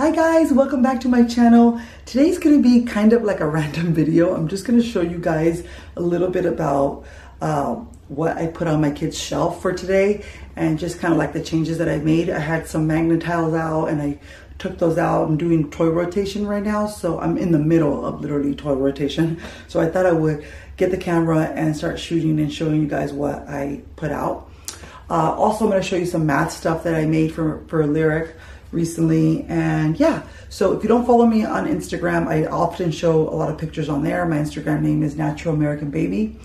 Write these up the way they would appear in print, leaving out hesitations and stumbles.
Hi guys, welcome back to my channel. Today's gonna be kind of like a random video. I'm just gonna show you guys a little bit about what I put on my kids' shelf for today and just kind of like the changes that I made. I had some Magnatiles out and I took those out. I'm doing toy rotation right now, so I'm in the middle of literally toy rotation. So I thought I would get the camera and start shooting and showing you guys what I put out. Also, I'm gonna show you some math stuff that I made for Lyric recently. And yeah, so if you don't follow me on Instagram, I often show a lot of pictures on there. My Instagram name is Natural American Baby.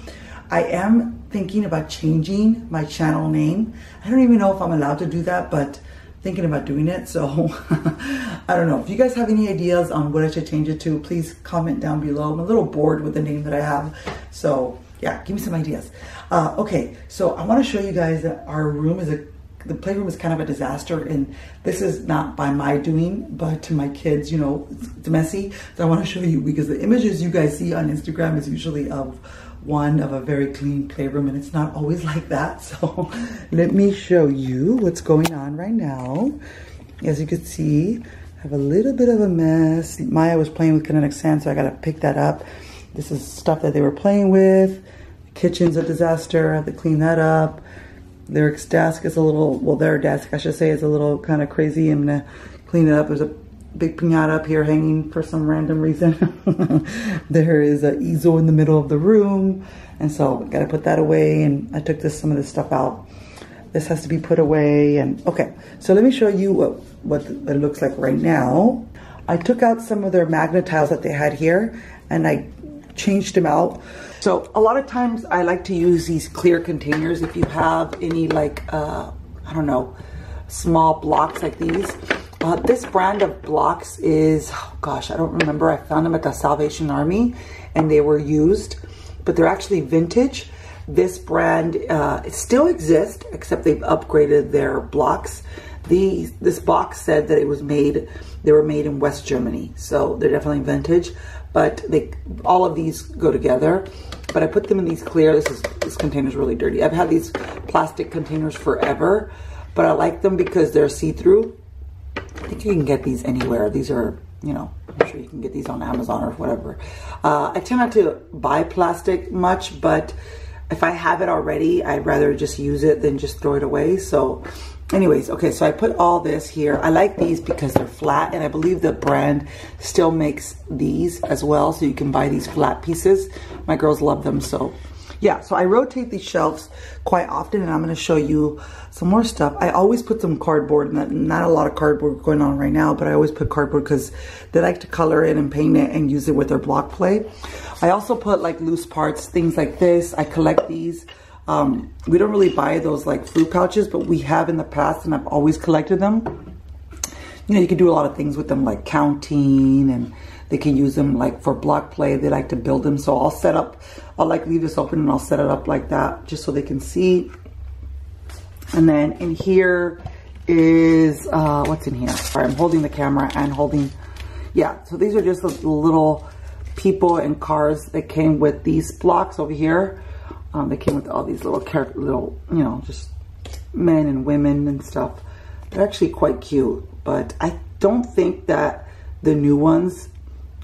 I am thinking about changing my channel name. I don't even know if I'm allowed to do that, but thinking about doing it, so I don't know. If you guys have any ideas on what I should change it to, please comment down below. I'm a little bored with the name that I have, so yeah, give me some ideas. Okay, so I want to show you guys that our room is the playroom is kind of a disaster, and this is not by my doing, but to my kids, you know, it's messy. So I want to show you, because the images you guys see on Instagram is usually of a very clean playroom, and it's not always like that. So let me show you what's going on right now. As you can see, I have a little bit of a mess. Maya was playing with kinetic sand, so I gotta pick that up. This is stuff that they were playing with. The kitchen's a disaster, I have to clean that up. Lyric's desk is a little, well, their desk, I should say, is a little kind of crazy. I'm gonna clean it up. There's a big piñata up here hanging for some random reason. There is an easel in the middle of the room, and so I gotta put that away. And I took some of this stuff out. This has to be put away. And okay, so let me show you what it looks like right now. I took out some of their Magnatiles that they had here, and I changed them out. So a lot of times I like to use these clear containers. If you have any, like, I don't know, small blocks like these. This brand of blocks is, oh gosh, I don't remember. I found them at the Salvation Army and they were used, but they're actually vintage. This brand, it still exists, except they've upgraded their blocks. This box said that they were made in West Germany, so they're definitely vintage, but all of these go together. But I put them in these clear, this container's really dirty. I've had these plastic containers forever, but I like them because they're see-through. I think you can get these anywhere. These are, you know, I'm sure you can get these on Amazon or whatever. I tend not to buy plastic much, but if I have it already, I'd rather just use it than just throw it away. So anyways, okay, so I put all this here. I like these because they're flat, and I believe the brand still makes these as well, so you can buy these flat pieces. My girls love them, so yeah. So I rotate these shelves quite often, and I'm going to show you some more stuff. I always put some cardboard, not a lot of cardboard going on right now, but I always put cardboard because they like to color it and paint it and use it with their block play. I also put like loose parts, things like this. I collect these. We don't really buy those like food pouches, but we have in the past, and I've always collected them. You know, you can do a lot of things with them, like counting, and they can use them like for block play. They like to build them. So I'll set up, I'll like leave this open and I'll set it up like that just so they can see. And then in here is, what's in here? Sorry, I'm holding the camera and holding, yeah. So these are just those little people and cars that came with these blocks over here. They came with all these little, you know, just men and women and stuff. They're actually quite cute, but I don't think that the new ones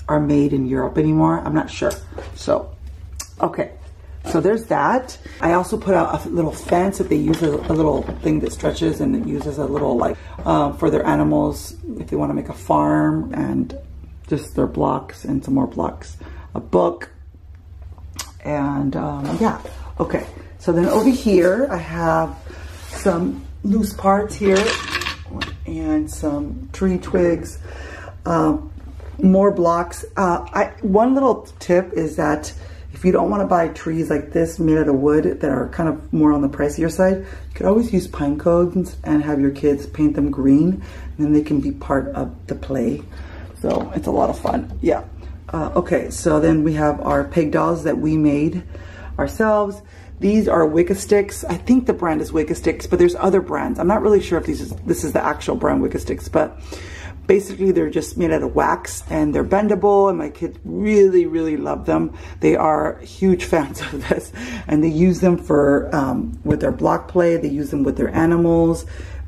are made in Europe anymore. I'm not sure. So, okay. So there's that. I also put out a little fence that they use, a little thing that stretches and it uses a little, like, for their animals if they want to make a farm, and just their blocks and some more blocks, a book, and yeah. Okay. So then over here, I have some loose parts here and some tree twigs. More blocks. One little tip is that if you don't want to buy trees like this made out of wood that are kind of more on the pricier side, you could always use pine cones and have your kids paint them green, and then they can be part of the play. So it's a lot of fun. Yeah. Okay, so then we have our peg dolls that we made ourselves. These are Wikki Stix. I think the brand is Wikki Stix, but there's other brands. I'm not really sure if this is the actual brand Wikki Stix, but basically, they're just made out of wax, and they're bendable, and my kids really, really love them. They are huge fans of this, and they use them for with their block play. They use them with their animals.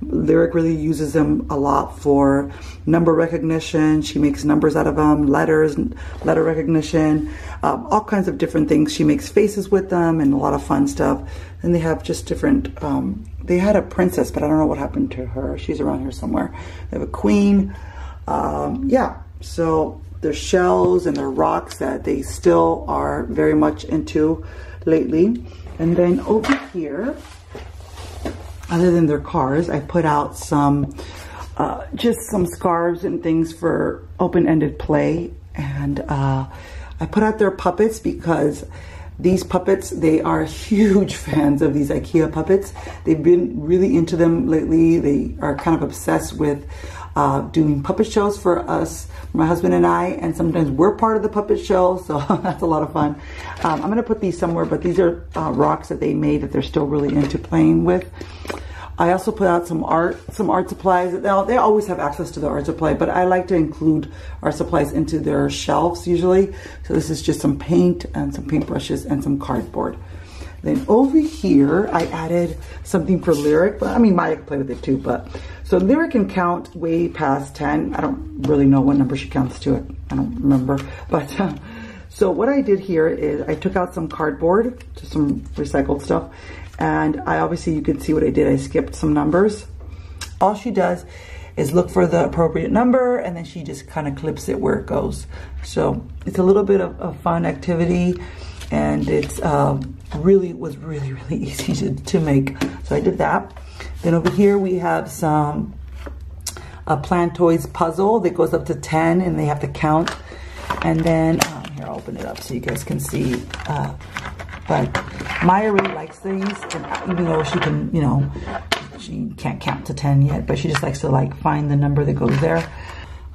Lyric really uses them a lot for number recognition. She makes numbers out of them, letters, letter recognition, all kinds of different things. She makes faces with them and a lot of fun stuff. And they have just different, they had a princess, but I don't know what happened to her. She's around here somewhere. They have a queen. Yeah, so their shells and their rocks that they still are very much into lately. And then over here, other than their cars, I put out some, just some scarves and things for open-ended play. And I put out their puppets because these puppets, they are huge fans of these IKEA puppets. They've been really into them lately. They are kind of obsessed with doing puppet shows for us, my husband and I, and sometimes we're part of the puppet show, so that's a lot of fun. I'm going to put these somewhere, but these are rocks that they made that they're still really into playing with. I also put out some art supplies. Now, they always have access to the art supply, but I like to include art supplies into their shelves usually. So this is just some paint and some paintbrushes and some cardboard. Then over here, I added something for Lyric, but I mean, Maya can play with it too, but. So Lyric can count way past 10. I don't really know what number she counts to it. I don't remember, but. So what I did here is I took out some cardboard, just some recycled stuff. And I obviously, you can see what I did. I skipped some numbers. All she does is look for the appropriate number, and then she just kind of clips it where it goes. So it's a little bit of a fun activity, and it's really easy to make. So I did that. Then over here we have some Plantoys puzzle that goes up to 10, and they have to count. And then here, I'll open it up so you guys can see. But Maya really likes these, and even though she can, you know, she can't count to 10 yet, but she just likes to like find the number that goes there.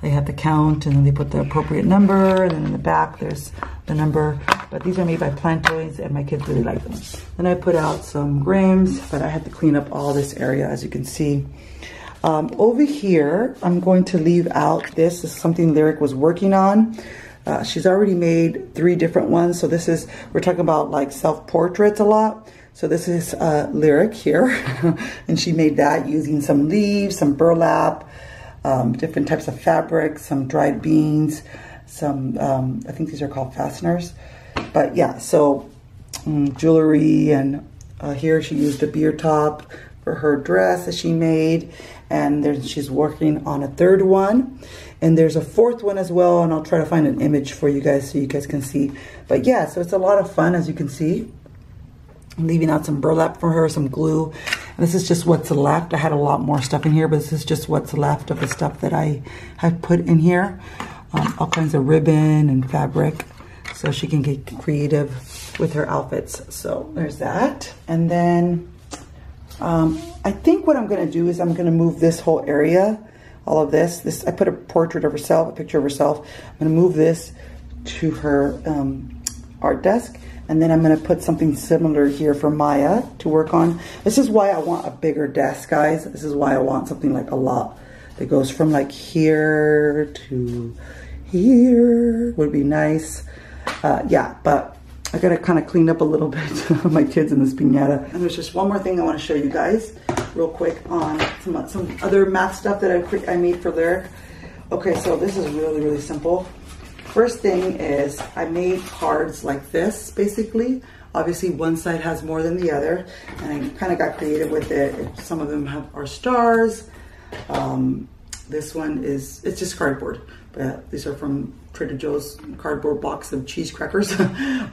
They have to count, and then they put the appropriate number, and then in the back there's the number. But these are made by Plantoys, and my kids really like them. Then I put out some Grims, but I had to clean up all this area, as you can see. Over here, I'm going to leave out this. This is something Lyric was working on. She's already made 3 different ones. So this is, we're talking about like self-portraits a lot. So this is Lyric here. And she made that using some leaves, some burlap, different types of fabric, some dried beans, some, I think these are called fasteners. But yeah, so jewelry, and here she used a beer top for her dress that she made. And then she's working on a 3rd one. And there's a 4th one as well, and I'll try to find an image for you guys so you guys can see. But yeah, so it's a lot of fun, as you can see. I'm leaving out some burlap for her, some glue. And this is just what's left. I had a lot more stuff in here, but this is just what's left of the stuff that I have put in here. All kinds of ribbon and fabric, so she can get creative with her outfits. So there's that. And then I think what I'm going to do is I'm going to move this whole area. All of this, I put a portrait of herself, a picture of herself. I'm gonna move this to her art desk, and then I'm gonna put something similar here for Maya to work on. This is why I want a bigger desk, guys. This is why I want something like a lot that goes from like here to here. Would be nice. Yeah, but I gotta kind of clean up a little bit of my kids in this piñata. And there's just one more thing I want to show you guys real quick on some other math stuff that I made for Lyric. Okay, so this is really simple. First thing is I made cards like this, basically. Obviously, one side has more than the other, and I kind of got creative with it. Some of them are stars. This one is, it's just cardboard. But these are from Trader Joe's cardboard box of cheese crackers.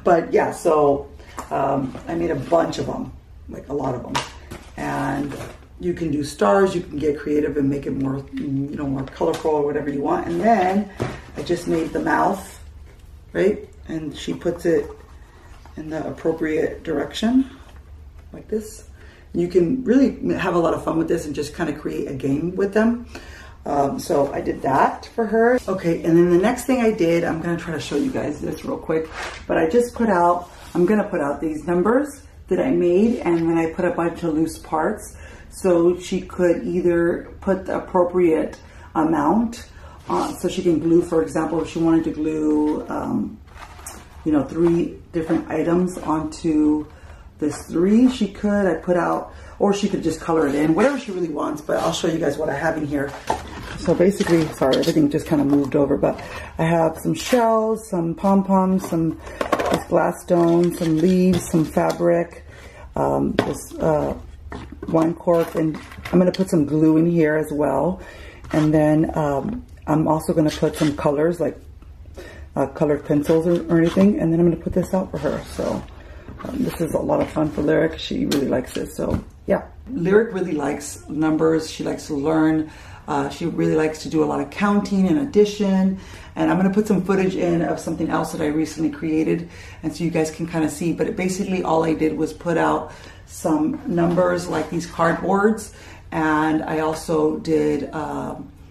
But yeah, so I made a bunch of them, like a lot of them. And you can do stars, you can get creative and make it more, you know, more colorful or whatever you want. And then I just made the mouth, right? And she puts it in the appropriate direction, like this. You can really have a lot of fun with this and just kind of create a game with them. So I did that for her. Okay, and then the next thing I did, I'm gonna try to show you guys this real quick, but I just put out, I'm gonna put out these numbers that I made, and then I put a bunch of loose parts so she could either put the appropriate amount on, so she can glue, for example, if she wanted to glue, you know, 3 different items onto this three. She could, I put out, or she could just color it in, whatever she really wants, but I'll show you guys what I have in here. So basically, sorry, everything just kind of moved over, but I have some shells, some pom-poms, some this glass stone, some leaves, some fabric, this wine cork, and I'm going to put some glue in here as well. And then I'm also going to put some colors, like colored pencils or anything, and then I'm going to put this out for her. So this is a lot of fun for Lyric. She really likes it, so yeah. Lyric really likes numbers. She likes to learn. She really likes to do a lot of counting and addition. And I'm going to put some footage in of something else that I recently created, and so you guys can kind of see. But basically all I did was put out some numbers like these cardboards, and I also did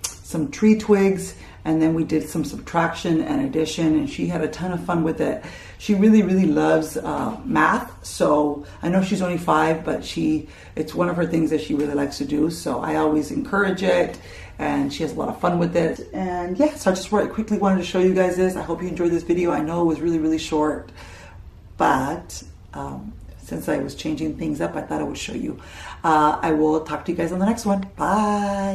some tree twigs, and then we did some subtraction and addition, and she had a ton of fun with it. She really, really loves math, so I know she's only 5, but it's one of her things that she really likes to do, so I always encourage it, and she has a lot of fun with it. And yeah, so I just quickly wanted to show you guys this. I hope you enjoyed this video. I know it was really, really short, but since I was changing things up, I thought I would show you. I will talk to you guys on the next one. Bye!